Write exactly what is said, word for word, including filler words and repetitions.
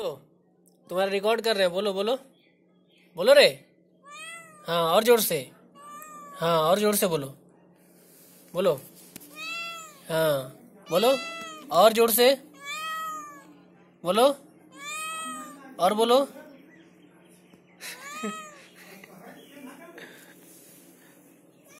तुम्हारा रिकॉर्ड कर रहे हैं। बोलो बोलो बोलो रे। हाँ और जोर से, हाँ और जोर से बोलो बोलो, हाँ बोलो और जोर से बोलो और बोलो।